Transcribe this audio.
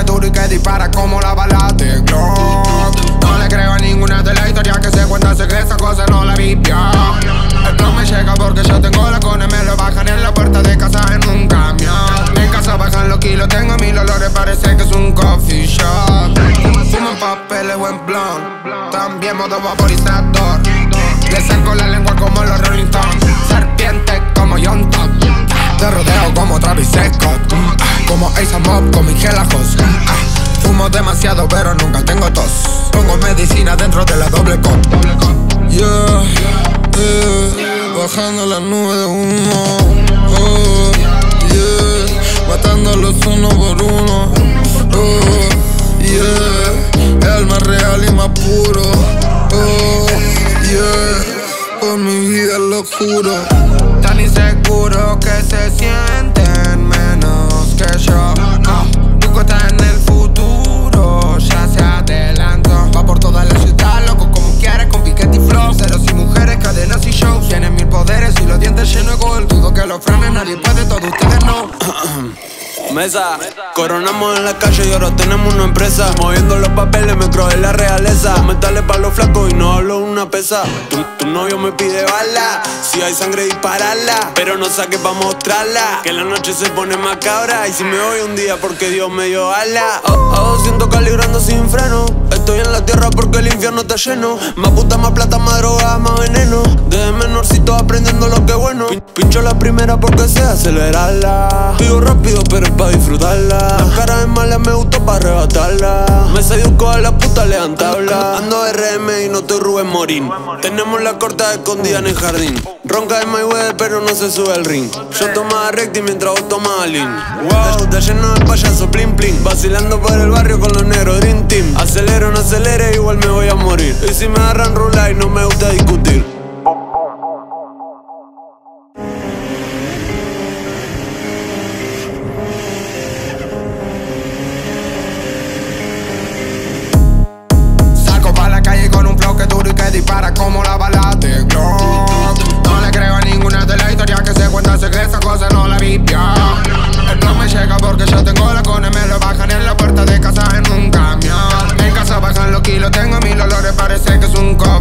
que duro y que dispara como la bala de Glock. No le creo a ninguna de las historias que se cuentan, sé que esa cosa no la Biblia. El plan me llega porque yo tengo la cone, me lo bajan en la puerta de casa en un camión. En casa bajan los kilos, tengo mil olores, parece que es un coffee shop. Fumo papeles o en blunt, también modo vaporizador. Le saco la lengua como los Rolling Stones, serpiente como John Top. Te rodeo como Travis Scott, como Ace Mob con Miguel Ajos. Fumo demasiado pero nunca tengo tos, pongo medicina dentro de la doble cop. Yeah, yeah, bajando la nube de humo. Oh, yeah, matando los uno por uno. Oh, yeah, el más real y más puro. Oh, yeah, por mi vida lo juro. Tan inseguro que se sienten menos que yo. Duco está en el futuro, ya se adelantó. Va por toda la ciudad, loco como quieres, con piquete y flow. Ceros y mujeres, cadenas y shows. Tienen mil poderes y los dientes llenos de gol. Dudo que los frenes, nadie puede, todos ustedes no. Mesa, coronamos en la calle y ahora tenemos una empresa. Moviendo los papeles, me creo de la realeza. Metales pa' los flacos y no hablo una pesa. Tu novio me pide bala, si hay sangre disparala, pero no saque pa' mostrarla, que la noche se pone macabra. Y si me voy un día porque Dios me dio ala. A 200 calibrando sin freno, estoy en la tierra porque el infierno está lleno. Más puta, más plata, más droga, más veneno. Desde menorcito aprendiendo lo que es bueno. Pincho la primera porque sé acelerarla. Vivo rápido pero es pa' disfrutarla. Las caras de mala me gustó pa' arrebatarla. Me seduco a la puta, le dan tabla. Ando RM y no estoy Rubén Morín. Tenemos la corta escondida en el jardín. Ronca de my way pero no se sube al ring. Yo tomaba recti mientras vos tomabas lean. Wow, te lleno de payaso, plin plin. Vacilando por el barrio con los negros, dream team. Acelero, no acelere, igual me voy a morir. Y si me agarran rula y no me gusta discutir. Dispara como la bala de Glock. No le creo a ninguna de las historias que se cuentan, sé que esa cosa no la Biblia. El plan me llega porque yo tengo la cone, me lo bajan en la puerta de casa en un camión. En casa bajan los kilos, tengo mil olores, parece que es un coffee.